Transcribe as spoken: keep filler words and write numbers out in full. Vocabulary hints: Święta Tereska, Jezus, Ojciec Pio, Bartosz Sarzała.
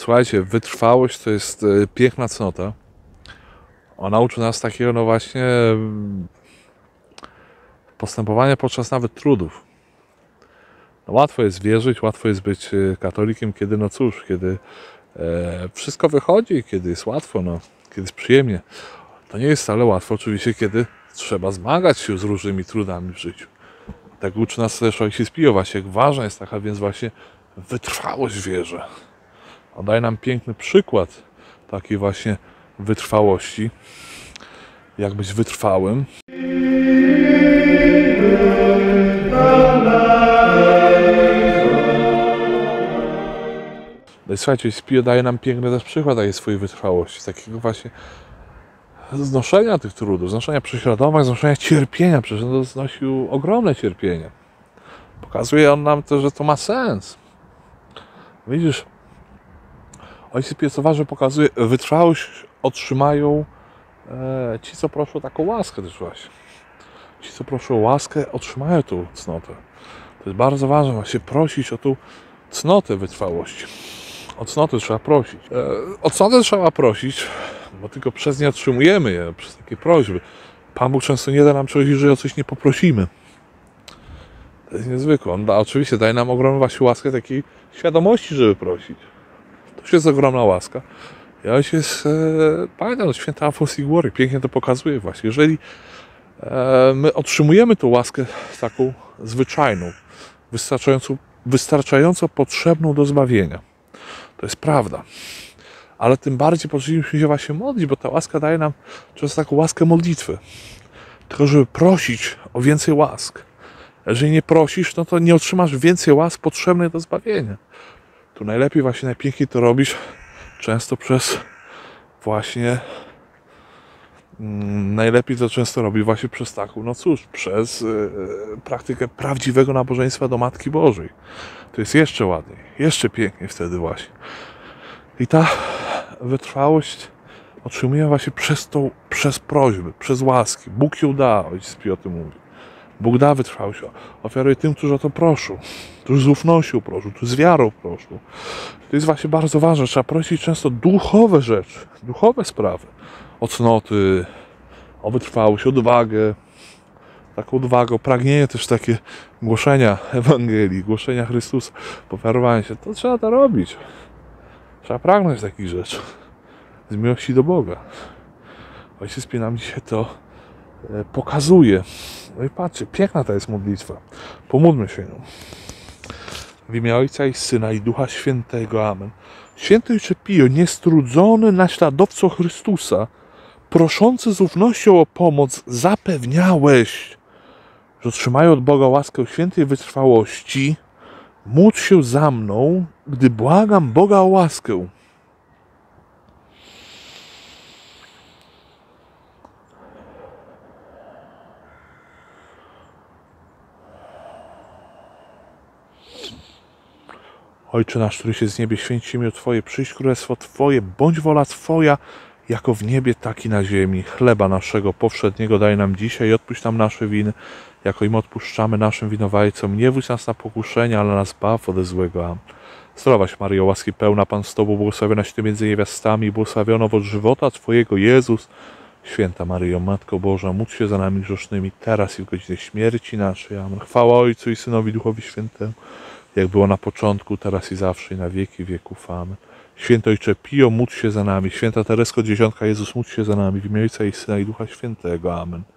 Słuchajcie, wytrwałość to jest piękna cnota. Ona uczy nas takiego, no właśnie, postępowania podczas nawet trudów. No, łatwo jest wierzyć, łatwo jest być katolikiem, kiedy, no cóż, kiedy e, wszystko wychodzi, kiedy jest łatwo, no, kiedy jest przyjemnie. To nie jest wcale łatwo, oczywiście, kiedy trzeba zmagać się z różnymi trudami w życiu. Tak uczy nas też ojciec Pio, jak ważna jest taka, więc właśnie wytrwałość w wierze. On daje nam piękny przykład takiej właśnie wytrwałości, jak być wytrwałym. No i słuchajcie, Pio daje nam piękny też przykład takiej swojej wytrwałości, takiego właśnie znoszenia tych trudów, znoszenia prześladowań, znoszenia cierpienia, przecież on znosił ogromne cierpienie. Pokazuje on nam też, że to ma sens. Widzisz, ojciec Piecowarzy pokazuje, wytrwałość otrzymają e, ci, co proszą taką łaskę też właśnie. Ci, co proszą o łaskę, otrzymają tą cnotę. To jest bardzo ważne właśnie prosić o tą cnotę wytrwałości. O cnotę trzeba prosić. E, o cnotę trzeba prosić, bo tylko przez nie otrzymujemy je, przez takie prośby. Pan Bóg często nie da nam czegoś, jeżeli o coś nie poprosimy. To jest niezwykłe. On da, oczywiście daje nam ogromną właśnie łaskę takiej świadomości, żeby prosić. To jest ogromna łaska. Ja ojciec, e, pamiętam, święta Afrosiguori pięknie to pokazuje właśnie. Jeżeli e, my otrzymujemy tą łaskę taką zwyczajną, wystarczająco, wystarczająco potrzebną do zbawienia, to jest prawda. Ale tym bardziej powinniśmy się właśnie modlić, bo ta łaska daje nam często taką łaskę modlitwy. Tylko żeby prosić o więcej łask. Jeżeli nie prosisz, no to nie otrzymasz więcej łask potrzebnych do zbawienia. Tu najlepiej właśnie, najpiękniej to robisz często przez właśnie mm, najlepiej to często robi właśnie przez taką, no cóż, przez yy, praktykę prawdziwego nabożeństwa do Matki Bożej. To jest jeszcze ładniej, jeszcze piękniej wtedy właśnie. I ta wytrwałość otrzymuje właśnie przez tą, przez prośby, przez łaski. Bóg ją da, ojciec Pio o tym mówi. Bóg da wytrwałość, ofiaruje tym, którzy o to proszą, którzy z ufnością proszą, którzy z wiarą proszą. To jest właśnie bardzo ważne, trzeba prosić często duchowe rzeczy, duchowe sprawy, o cnoty, o wytrwałość, odwagę, taką odwagę, pragnienie też takie głoszenia Ewangelii, głoszenia Chrystusa, ofiarowanie się, to trzeba to robić. Trzeba pragnąć takich rzeczy, z miłości do Boga. Ojciec Pio nam dzisiaj to pokazuje. No i patrzcie, piękna ta jest modlitwa. Pomódlmy się nią. W imię Ojca i Syna i Ducha Świętego. Amen. Święty Ojcze Pio, niestrudzony naśladowco Chrystusa, proszący z ufnością o pomoc, zapewniałeś, że otrzymają od Boga łaskę świętej wytrwałości. Módl się za mną, gdy błagam Boga o łaskę. Ojcze nasz, któryś jest z niebie, święć się imię Twoje, przyjdź królestwo Twoje, bądź wola Twoja, jako w niebie, tak i na ziemi. Chleba naszego powszedniego daj nam dzisiaj i odpuść nam nasze winy, jako im odpuszczamy naszym winowajcom. Nie wódź nas na pokuszenie, ale nas baw ode złego. Amen. Zdrowaś Maryjo, łaski pełna, Pan z Tobą, błogosławionaś Ty między niewiastami i błogosławiony owoc żywota Twojego, Jezus. Święta Maryjo, Matko Boża, módl się za nami grzesznymi, teraz i w godzinę śmierci naszej. Amen. Chwała Ojcu i Synowi, Duchowi Świętemu, jak było na początku, teraz i zawsze, i na wieki wieków. Amen. Święty Ojcze Pio, módl się za nami. Święta Teresko, dziesiątka Jezus, módl się za nami. W imię Ojca i Syna i Ducha Świętego. Amen.